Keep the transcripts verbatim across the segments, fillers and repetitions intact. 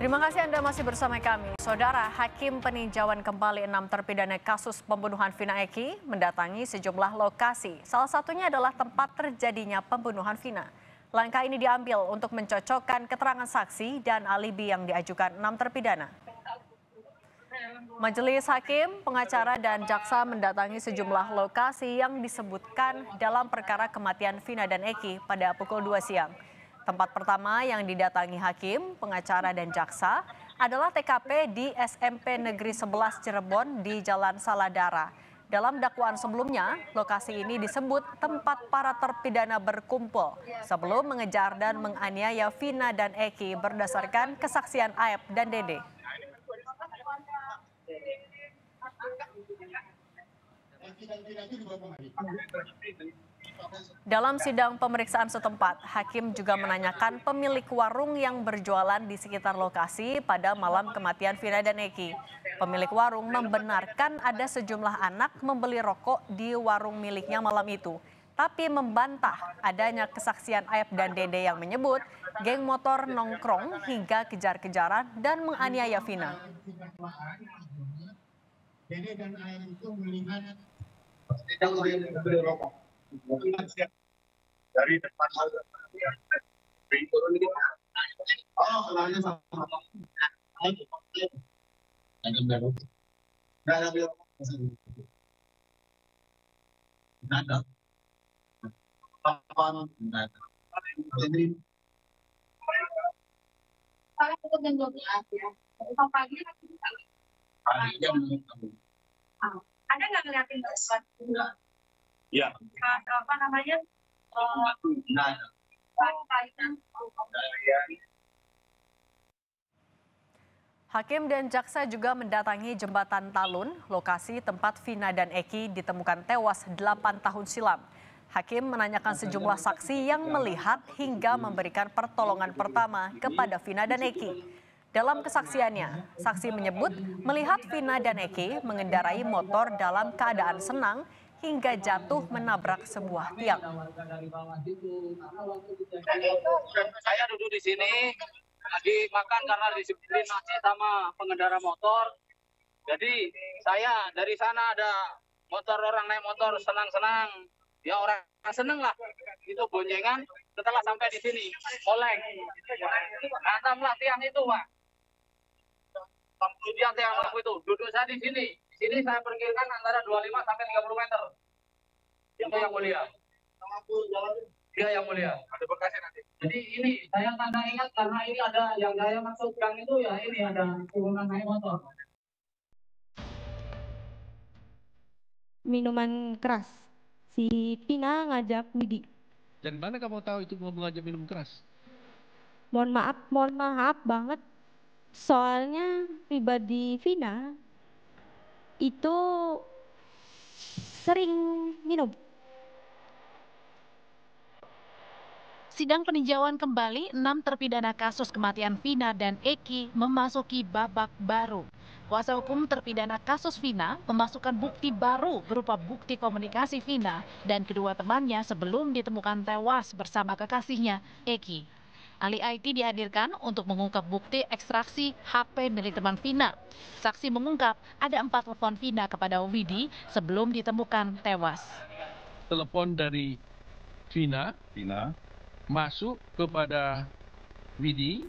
Terima kasih Anda masih bersama kami. Saudara, Hakim peninjauan kembali enam terpidana kasus pembunuhan Vina Eki mendatangi sejumlah lokasi. Salah satunya adalah tempat terjadinya pembunuhan Vina. Langkah ini diambil untuk mencocokkan keterangan saksi dan alibi yang diajukan enam terpidana. Majelis Hakim, pengacara dan jaksa mendatangi sejumlah lokasi yang disebutkan dalam perkara kematian Vina dan Eki pada pukul dua siang. Tempat pertama yang didatangi hakim, pengacara dan jaksa adalah T K P di S M P Negeri sebelas Cirebon di Jalan Saladara. Dalam dakwaan sebelumnya, lokasi ini disebut tempat para terpidana berkumpul sebelum mengejar dan menganiaya Vina dan Eki berdasarkan kesaksian Aep dan Dede. Dalam sidang pemeriksaan setempat, hakim juga menanyakan pemilik warung yang berjualan di sekitar lokasi pada malam kematian Vina dan Eki. Pemilik warung membenarkan ada sejumlah anak membeli rokok di warung miliknya malam itu, tapi membantah adanya kesaksian Aep dan Dede yang menyebut geng motor nongkrong hingga kejar-kejaran dan menganiaya Vina. Dede dan Aep itu melihat yang membeli rokok. Dari depan ada nggak ngeliatin enggak? Ya. Apa namanya? Hakim dan jaksa juga mendatangi jembatan Talun, lokasi tempat Vina dan Eki ditemukan tewas delapan tahun silam. Hakim menanyakan sejumlah saksi yang melihat hingga memberikan pertolongan pertama kepada Vina dan Eki. Dalam kesaksiannya, saksi menyebut melihat Vina dan Eki mengendarai motor dalam keadaan senang hingga jatuh menabrak sebuah tiang. Saya duduk di sini lagi makan karena disiplin masih sama pengendara motor. Jadi saya dari sana ada motor orang naik motor senang-senang. Ya orang seneng lah. Itu boncengan setelah sampai di sini. Oleng. Hantamlah tiang itu, Pak. Kemudian tiang lampu itu duduk saya di sini. Ini saya perkirakan antara dua puluh lima sampai tiga puluh meter. Itu yang mulia. Dia yang mulia. Ada bekasnya nanti. Jadi ini saya tanda ingat karena ini ada yang saya maksudkan itu ya ini ada turunan naik motor. Minuman keras. Si Vina ngajak Widi. Dan mana kamu tahu itu mau ngajak minum keras? Mohon maaf, mohon maaf banget. Soalnya pribadi Vina itu sering minum. Sidang peninjauan kembali enam terpidana kasus kematian Vina dan Eki memasuki babak baru. Kuasa hukum terpidana kasus Vina memasukkan bukti baru berupa bukti komunikasi Vina dan kedua temannya sebelum ditemukan tewas bersama kekasihnya Eki. Ahli I T dihadirkan untuk mengungkap bukti ekstraksi H P milik teman Vina. Saksi mengungkap ada empat telepon Vina kepada Widi sebelum ditemukan tewas. Telepon dari Vina, Vina masuk kepada Widi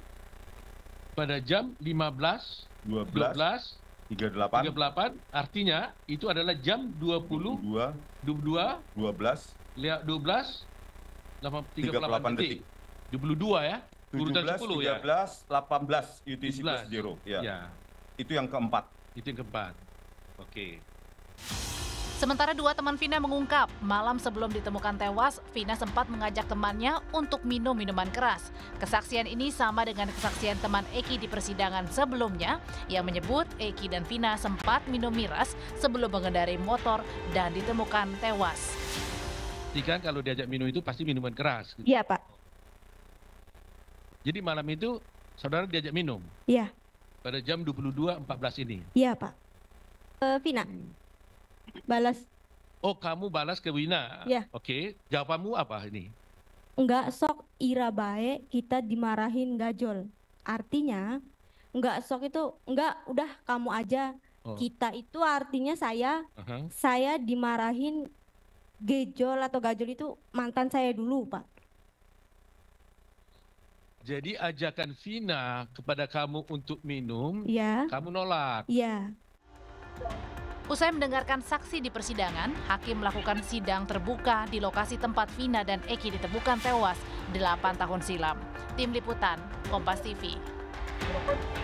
pada jam lima belas, dua belas, tiga puluh delapan. Artinya itu adalah jam dua puluh, dua puluh dua, dua belas, dua belas, tiga puluh delapan detik. dua puluh dua ya, urutan sepuluh ya. tujuh belas, tiga belas, delapan belas, itu isi plus zero. Ya. Ya. Itu yang keempat. Itu yang keempat. Oke. Sementara dua teman Vina mengungkap, malam sebelum ditemukan tewas, Vina sempat mengajak temannya untuk minum minuman keras. Kesaksian ini sama dengan kesaksian teman Eki di persidangan sebelumnya, yang menyebut Eki dan Vina sempat minum miras sebelum mengendarai motor dan ditemukan tewas. Jika kalau diajak minum itu pasti minuman keras. Iya, Pak. Jadi malam itu saudara diajak minum? Iya. Pada jam dua puluh dua empat belas ini? Iya, Pak. E, Vina, balas. Oh, kamu balas ke Vina? Iya. Oke, jawabanmu apa ini? Enggak sok ira baik kita dimarahin gajol. Artinya, Enggak, sok itu enggak, udah kamu aja. Oh. Kita itu artinya saya, uh-huh. saya dimarahin gejol atau gajol itu mantan saya dulu, Pak. Jadi ajakan Vina kepada kamu untuk minum, ya. Kamu nolak. Iya. Usai mendengarkan saksi di persidangan, hakim melakukan sidang terbuka di lokasi tempat Vina dan Eki ditemukan tewas delapan tahun silam. Tim Liputan, Kompas T V.